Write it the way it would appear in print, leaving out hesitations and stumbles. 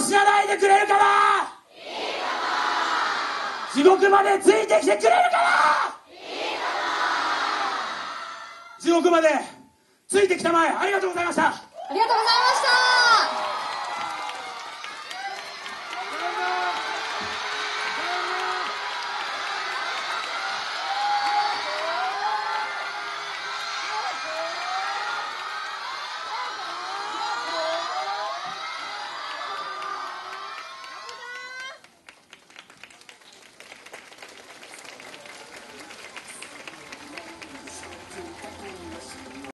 を死なないでくれるから、いいかな。地獄までついてきてくれるから、いいかな。地獄までついてきたまえ、ありがとうございました。ありがとうございます。